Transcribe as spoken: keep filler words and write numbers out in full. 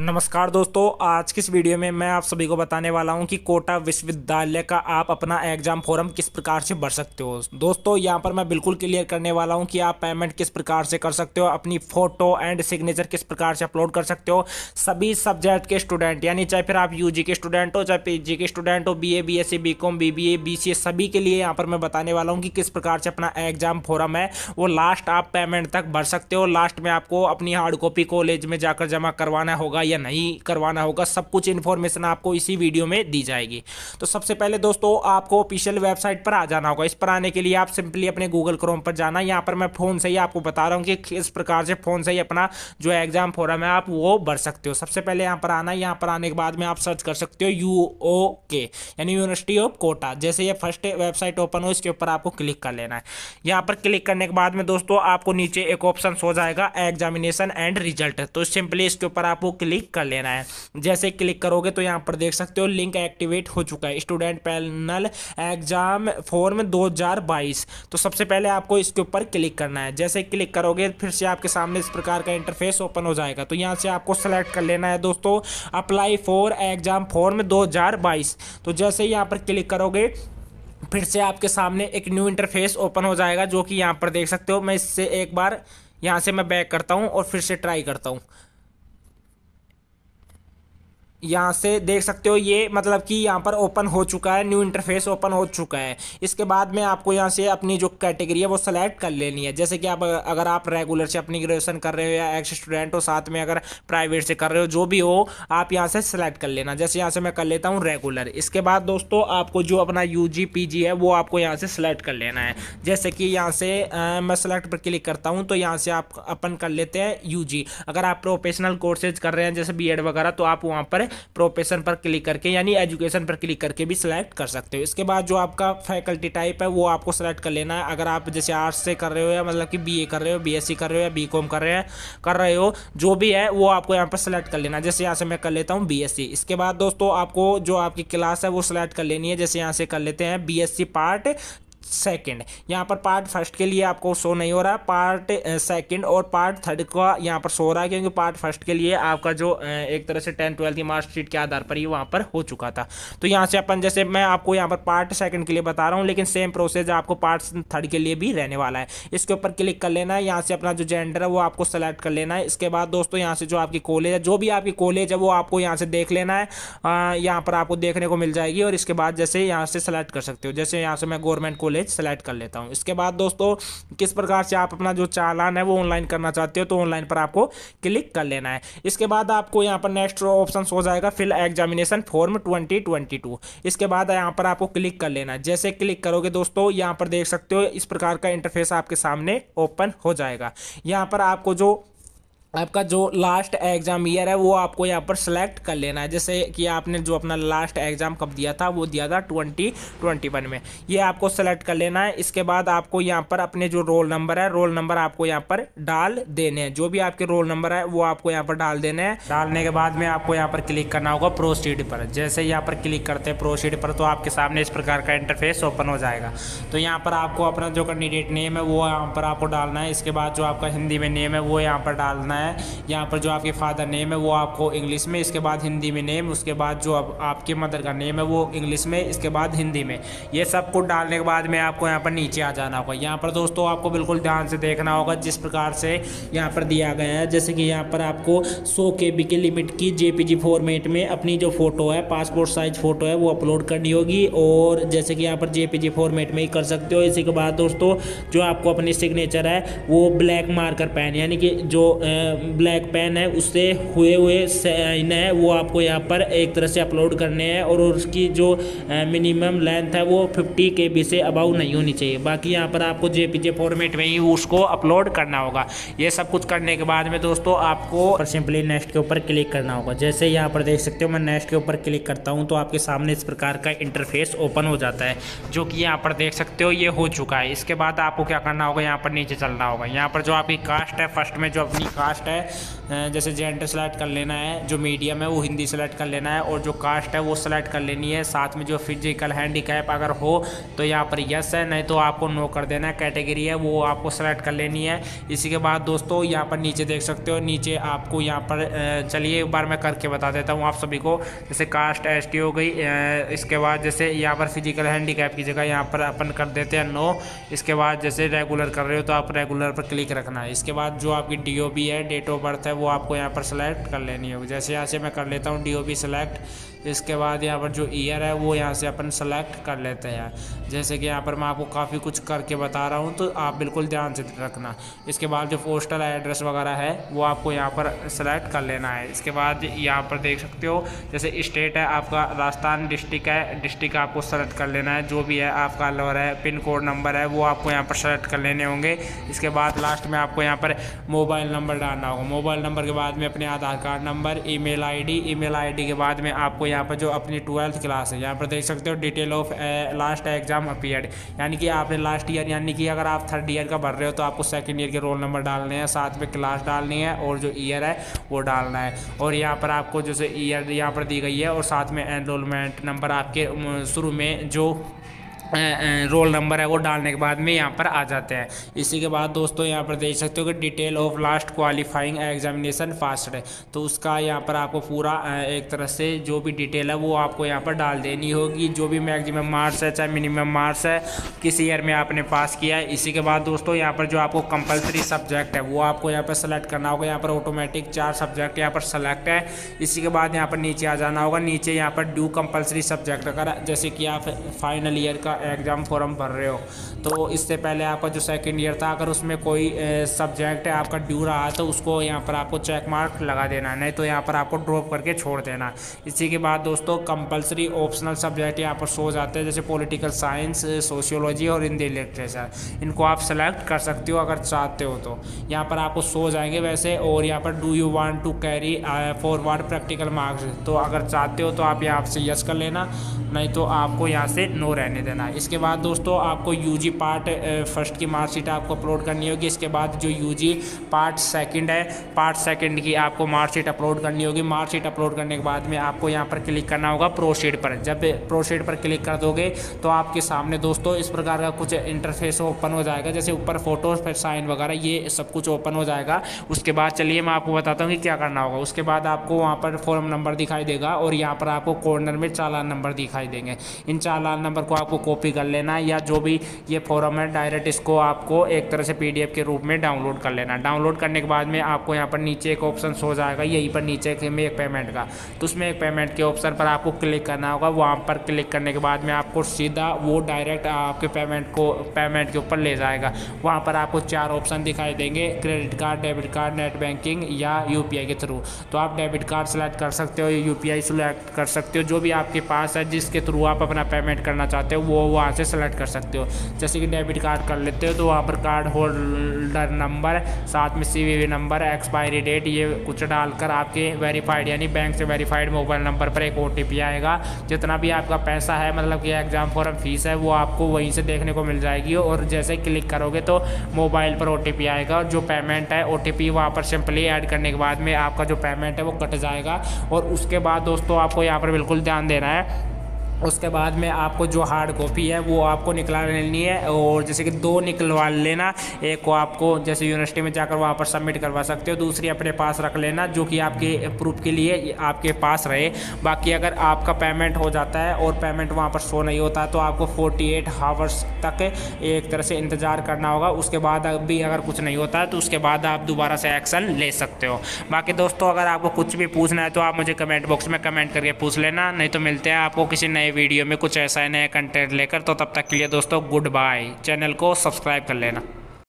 नमस्कार दोस्तों, आज की इस वीडियो में मैं आप सभी को बताने वाला हूं कि कोटा विश्वविद्यालय का आप अपना एग्जाम फॉर्म किस प्रकार से भर सकते हो। दोस्तों यहां पर मैं बिल्कुल क्लियर करने वाला हूं कि आप पेमेंट किस प्रकार से कर सकते हो, अपनी फ़ोटो एंड सिग्नेचर किस प्रकार से अपलोड कर सकते हो। सभी सब्जेक्ट के स्टूडेंट, यानी चाहे फिर आप यू जी के स्टूडेंट हो, चाहे पी जी के स्टूडेंट हो, B A B S C B com B B A B C A, सभी के लिए यहाँ पर मैं बताने वाला हूँ कि किस प्रकार से अपना एग्जाम फॉर्म है वो लास्ट आप पेमेंट तक भर सकते हो। लास्ट में आपको अपनी हार्ड कॉपी कॉलेज में जाकर जमा करवाना होगा या नहीं करवाना होगा, सब कुछ इन्फॉर्मेशन आपको इसी वीडियो में दी जाएगी। तो सबसे पहले दोस्तों आपको ऑफिशियल वेबसाइट पर आ जाना होगा। इस पर आने के लिए आप सिंपली अपने गूगल क्रोम पर जाना। यहाँ पर मैं फ़ोन से ही आपको बता रहा हूँ कि किस प्रकार से फ़ोन से ही अपना जो एग्जाम फॉर्म है आप वो भर सकते हो। सबसे पहले यहाँ पर आना। यहाँ पर आने के बाद में आप सर्च कर सकते हो यू ओ के, यानी यूनिवर्सिटी ऑफ कोटा। जैसे ये फर्स्ट वेबसाइट ओपन हो, इसके ऊपर आपको क्लिक कर लेना है। यहाँ पर क्लिक करने के बाद में दोस्तों आपको नीचे एक ऑप्शन हो जाएगा एग्जामिनेशन एंड रिजल्ट। तो सिंपली इसके ऊपर आपको क्लिक कर लेना है। जैसे क्लिक करोगे तो यहाँ पर देख सकते हो लिंक एक्टिवेट हो चुका है, स्टूडेंट पैनल एग्जाम फॉर्म दो हज़ार बाईस। तो सबसे पहले आपको इसके ऊपर क्लिक करना है। जैसे क्लिक करोगे फिर से आपके सामने इस प्रकार का इंटरफेस ओपन हो जाएगा। तो यहाँ से आपको सेलेक्ट कर लेना है दोस्तों अप्लाई फॉर एग्जाम फॉर्म दो हज़ार बाईस। तो जैसे यहाँ पर क्लिक करोगे फिर से आपके सामने एक न्यू इंटरफेस ओपन हो जाएगा, जो कि यहाँ पर देख सकते हो। मैं इससे एक बार यहाँ से मैं बैक करता हूँ और फिर से ट्राई करता हूँ। यहाँ से देख सकते हो ये मतलब कि यहाँ पर ओपन हो चुका है, न्यू इंटरफेस ओपन हो चुका है। इसके बाद में आपको यहाँ से अपनी जो कैटेगरी है वो सेलेक्ट कर लेनी है। जैसे कि आप अगर आप रेगुलर से अपनी ग्रेजुएशन कर रहे हो या एक्स स्टूडेंट हो, साथ में अगर प्राइवेट से कर रहे हो, जो भी हो आप यहाँ से सेलेक्ट कर लेना। जैसे यहाँ से मैं कर लेता हूँ रेगुलर। इसके बाद दोस्तों आपको जो अपना यू जी पी जी है वो आपको यहाँ से सेलेक्ट कर लेना है। जैसे कि यहाँ से आ, मैं सेलेक्ट पर क्लिक करता हूँ। तो यहाँ से आप अपन कर लेते हैं यू जी। अगर आप प्रोफेशनल कोर्सेज कर रहे हैं जैसे बी एड वगैरह, तो आप वहाँ पर प्रोफेशन पर क्लिक करके यानी एजुकेशन पर क्लिक करके भी सिलेक्ट कर सकते हो। इसके बाद जो आपका फैकल्टी टाइप है वो आपको सिलेक्ट कर लेना है। अगर आप जैसे आर्ट्स से कर रहे हो या मतलब कि बीए कर रहे हो, बीएससी कर रहे हो या बीकॉम कर रहे हैं कर रहे हो जो भी है वो आपको यहाँ पर सिलेक्ट कर लेना है। जैसे यहाँ से मैं कर लेता हूँ बीएससी। इसके बाद दोस्तों आपको जो आपकी क्लास है वो सिलेक्ट कर लेनी है। जैसे यहाँ से कर लेते हैं बीएससी पार्ट सेकंड। यहाँ पर पार्ट फर्स्ट के लिए आपको शो नहीं हो रहा, पार्ट सेकंड और पार्ट थर्ड का यहाँ पर शो रहा है, क्योंकि पार्ट फर्स्ट के लिए आपका जो एक तरह से टेंथ ट्वेल्थ की मार्कशीट के आधार पर ही वहाँ पर हो चुका था। तो यहाँ से अपन जैसे मैं आपको यहाँ पर पार्ट सेकंड के लिए बता रहा हूँ, लेकिन सेम प्रोसेस आपको पार्ट थर्ड के लिए भी रहने वाला है। इसके ऊपर क्लिक कर लेना है। यहाँ से अपना जो जेंडर है वो आपको सेलेक्ट कर लेना है। इसके बाद दोस्तों यहाँ से जो आपकी कॉलेज है, जो भी आपकी कॉलेज है वो आपको यहाँ से देख लेना है। यहाँ पर आपको देखने को मिल जाएगी और इसके बाद जैसे यहाँ से सेलेक्ट कर सकते हो। जैसे यहाँ से मैं गवर्नमेंट कॉलेज सेलेक्ट कर लेता हूं। इसके बाद दोस्तों किस प्रकार से आप अपना जो चालान है वो ऑनलाइन करना चाहते हो तो ऑनलाइन पर आपको क्लिक कर लेना है। इसके बाद आपको यहां पर नेक्स्ट ऑप्शन हो जाएगा फिल एग्जामिनेशन फॉर्म दो हज़ार बाईस। इसके बाद यहां पर आपको क्लिक कर लेना है। जैसे क्लिक करोगे दोस्तों यहां पर देख सकते हो इस प्रकार का इंटरफेस आपके सामने ओपन हो जाएगा। यहां पर आपको जो आपका जो लास्ट एग्ज़ाम ईयर है वो आपको यहाँ पर सेलेक्ट कर लेना है। जैसे कि आपने जो अपना लास्ट एग्ज़ाम कब दिया था, वो दिया था ट्वेंटी ट्वेंटी वन में, ये आपको सेलेक्ट कर लेना है। इसके बाद आपको यहाँ पर अपने जो रोल नंबर है, रोल नंबर आपको यहाँ पर डाल देने हैं। जो भी आपके रोल नंबर है वो आपको यहाँ पर डाल देने हैं। डालने के बाद में आपको यहाँ पर क्लिक करना होगा प्रोसीड पर। जैसे यहाँ पर क्लिक करते हैं प्रोसीड पर तो आपके सामने इस प्रकार का इंटरफेस ओपन हो जाएगा। तो यहाँ पर आपको अपना जो कैंडिडेट नेम है वो यहाँ पर आपको डालना है। इसके बाद जो आपका हिंदी में नेम है वो यहाँ पर डालना है। यहाँ पर जो आपके फादर नेम है वो आपको इंग्लिश में, इसके बाद हिंदी में नेम, उसके बाद जो आप, आपके मदर का नेम है वो इंग्लिश में, इसके बाद हिंदी में। ये सब कुछ डालने के बाद में आपको यहाँ पर नीचे आ जाना होगा। यहाँ पर दोस्तों आपको बिल्कुल ध्यान से देखना होगा जिस प्रकार से यहाँ पर दिया गया है। जैसे कि यहाँ पर आपको सौ के बी की लिमिट की जेपीजी फॉर्मेट में अपनी जो फोटो है, पासपोर्ट साइज फोटो है, वो अपलोड करनी होगी। और जैसे कि यहाँ पर जेपीजी फॉर्मेट में ही कर सकते हो। इसी के बाद दोस्तों जो आपको अपनी सिग्नेचर है वो ब्लैक मार्कर पेन यानी कि जो ब्लैक पेन है उससे हुए हुए साइन है वो आपको यहाँ पर एक तरह से अपलोड करने हैं। और उसकी जो मिनिमम लेंथ है वो फिफ्टी के बी से अबाउ नहीं होनी चाहिए। बाकी यहाँ पर आपको जेपीजे फॉर्मेट में ही उसको अपलोड करना होगा। ये सब कुछ करने के बाद में दोस्तों आपको सिंपली नेक्स्ट के ऊपर क्लिक करना होगा। जैसे यहाँ पर देख सकते हो मैं नेक्स्ट के ऊपर क्लिक करता हूँ तो आपके सामने इस प्रकार का इंटरफेस ओपन हो जाता है, जो कि यहाँ पर देख सकते हो ये हो चुका है। इसके बाद आपको क्या करना होगा, यहाँ पर नीचे चलना होगा। यहाँ पर जो आपकी कास्ट है, फर्स्ट में जो अपनी कास्ट कास्ट है, जैसे जेंडर सेलेक्ट कर लेना है, जो मीडियम है वो हिंदी सेलेक्ट कर लेना है और जो कास्ट है वो सेलेक्ट कर लेनी है। साथ में जो फिजिकल हैंडीकैप अगर हो तो यहाँ पर यस है, नहीं तो आपको नो कर देना है। कैटेगरी है वो आपको सेलेक्ट कर लेनी है। इसी के बाद दोस्तों यहाँ पर नीचे देख सकते हो, नीचे आपको यहाँ पर चलिए एक बार मैं करके बता देता हूँ आप सभी को। जैसे कास्ट एस टी हो गई, इसके बाद जैसे यहाँ पर फिजिकल हैंडीकैप की जगह यहाँ पर अपन कर देते हैं नो। इसके बाद जैसे रेगुलर कर रहे हो तो आप रेगुलर पर क्लिक रखना है। इसके बाद जो आपकी डी ओ बी है, डेट ऑफ बर्थ है, वो आपको यहाँ पर सेलेक्ट कर लेनी होगी। जैसे यहाँ से मैं कर लेता हूँ डी ओ बी सेलेक्ट। इसके बाद यहाँ पर जो ईयर है वो यहाँ से अपन सेलेक्ट कर लेते हैं। जैसे कि यहाँ पर मैं आपको काफ़ी कुछ करके बता रहा हूँ तो आप बिल्कुल ध्यान से रखना। इसके बाद जो पोस्टल एड्रेस वगैरह है वो आपको यहाँ पर सेलेक्ट कर लेना है। इसके बाद यहाँ पर देख सकते हो जैसे स्टेट है आपका राजस्थान, डिस्ट्रिक्ट है डिस्ट्रिक्ट आपको सेलेक्ट कर लेना है, जो भी है आपका अलवर है, पिन कोड नंबर है वो आपको यहाँ पर सेलेक्ट कर लेने होंगे। इसके बाद लास्ट में आपको यहाँ पर मोबाइल नंबर डालना होगा। मोबाइल नंबर के बाद में अपने Aadhaar card number, email ID, email ID के बाद में आपको यहाँ पर जो अपनी ट्वेल्थ क्लास है यहाँ पर देख सकते हो detail of last exam appeared, यानी कि आपने लास्ट ईयर, यानी कि अगर आप थर्ड ईयर का भर रहे हो तो आपको सेकंड ईयर के रोल नंबर डालने हैं, साथ में क्लास डालनी है और जो ईयर है वो डालना है। और यहाँ पर आपको जैसे ईयर यहाँ पर दी गई है और साथ में एनरोलमेंट नंबर आपके शुरू में जो रोल नंबर है वो डालने के बाद में यहाँ पर आ जाते हैं। इसी के बाद दोस्तों यहाँ पर देख सकते हो कि detail of last qualifying examination fast है, तो उसका यहाँ पर आपको पूरा एक तरह से जो भी डिटेल है वो आपको यहाँ पर डाल देनी होगी, जो भी मैक्सिमम मार्क्स है चाहे मिनिमम मार्क्स है, किस ईयर में आपने पास किया है। इसी के बाद दोस्तों यहाँ पर जो आपको कंपलसरी सब्जेक्ट है वो आपको यहाँ पर सेलेक्ट करना होगा। यहाँ पर ऑटोमेटिक चार सब्जेक्ट यहाँ पर सेलेक्ट है। इसी के बाद यहाँ पर नीचे आ जाना होगा। नीचे यहाँ पर ड्यू कंपलसरी सब्जेक्ट, अगर जैसे कि आप फाइनल ईयर का एग्ज़ाम फॉर्म भर रहे हो तो इससे पहले आपका जो सेकंड ईयर था अगर उसमें कोई सब्जेक्ट है आपका ड्यू रहा तो उसको यहाँ पर आपको चेक मार्क लगा देना, नहीं तो यहाँ पर आपको ड्रॉप करके छोड़ देना। इसी के बाद दोस्तों कंपलसरी ऑप्शनल सब्जेक्ट यहाँ पर शो जाते हैं, जैसे पॉलिटिकल साइंस, सोशियोलॉजी और हिंदी लिटरेचर, इनको आप सेलेक्ट कर सकते हो अगर चाहते हो तो, यहाँ पर आपको शो जाएंगे वैसे। और यहाँ पर do you want to carry forward practical marks, तो अगर चाहते हो तो आप यहाँ से यस कर लेना, नहीं तो आपको यहाँ से नो रहने देना। इसके बाद दोस्तों आपको यूजी पार्ट फर्स्ट की मार्कशीट आपको अपलोड करनी होगी। इसके बाद जो यूजी पार्ट सेकंड है, पार्ट सेकंड की आपको मार्कशीट अपलोड करनी होगी। मार्कशीट अपलोड करने के बाद में आपको यहाँ पर क्लिक करना होगा प्रोसीड पर। जब प्रोसीड पर क्लिक कर दोगे तो आपके सामने दोस्तों इस प्रकार का कुछ इंटरफेस ओपन हो जाएगा, जैसे ऊपर फोटो पर साइन वगैरह ये सब कुछ ओपन हो जाएगा। उसके बाद चलिए मैं आपको बताता हूँ कि क्या करना होगा। उसके बाद आपको वहाँ पर फॉर्म नंबर दिखाई देगा और यहाँ पर आपको कॉर्नर में चालान नंबर दिखाई देंगे। इन चालान नंबर को आपको कॉपी कर लेना है, या जो भी ये फॉर्म है डायरेक्ट इसको आपको एक तरह से पीडीएफ के रूप में डाउनलोड कर लेना। डाउनलोड करने के बाद में आपको यहाँ पर नीचे एक ऑप्शन शो जाएगा, यहीं पर नीचे में एक पेमेंट का, तो उसमें एक पेमेंट के ऑप्शन पर आपको क्लिक करना होगा। वहाँ पर क्लिक करने के बाद में आपको सीधा वो डायरेक्ट आपके पेमेंट को पेमेंट के ऊपर ले जाएगा। वहाँ पर आपको चार ऑप्शन दिखाई देंगे, credit card, debit card, net banking या यू पी आई के थ्रू। तो आप डेबिट कार्ड सेलेक्ट कर सकते हो, यू पी आई सेलेक्ट कर सकते हो, जो भी आपके पास है जिसके थ्रू आप अपना पेमेंट करना चाहते हो वो वहाँ से सेलेक्ट कर सकते हो। जैसे कि डेबिट कार्ड कर लेते हो तो वहाँ पर कार्ड होल्डर नंबर, साथ में सीवीवी नंबर, एक्सपायरी डेट, ये कुछ डालकर आपके वेरीफाइड यानी बैंक से वेरीफाइड मोबाइल नंबर पर एक ओटीपी आएगा। जितना भी आपका पैसा है मतलब कि एग्ज़ाम फॉर्म फीस है वो आपको वहीं से देखने को मिल जाएगी। और जैसे क्लिक करोगे तो मोबाइल पर ओटीपी आएगा और जो पेमेंट है ओटीपी वहाँ पर सिंपली ऐड करने के बाद में आपका जो पेमेंट है वो कट जाएगा। और उसके बाद दोस्तों आपको यहाँ पर बिल्कुल ध्यान देना है। उसके बाद में आपको जो हार्ड कॉपी है वो आपको निकला लेनी है, और जैसे कि दो निकलवा लेना, एक को आपको जैसे यूनिवर्सिटी में जाकर वहाँ पर सबमिट करवा सकते हो, दूसरी अपने पास रख लेना जो कि आपके प्रूफ के लिए आपके पास रहे। बाकी अगर आपका पेमेंट हो जाता है और पेमेंट वहाँ पर शो नहीं होता तो आपको अड़तालीस हावर्स तक एक तरह से इंतज़ार करना होगा। उसके बाद अभी अगर कुछ नहीं होता तो उसके बाद आप दोबारा से एक्शन ले सकते हो। बाकी दोस्तों अगर आपको कुछ भी पूछना है तो आप मुझे कमेंट बॉक्स में कमेंट करके पूछ लेना, नहीं तो मिलते हैं आपको किसी नए वीडियो में कुछ ऐसा नया कंटेंट लेकर। तो तब तक के लिए दोस्तों गुड बाय, चैनल को सब्सक्राइब कर लेना।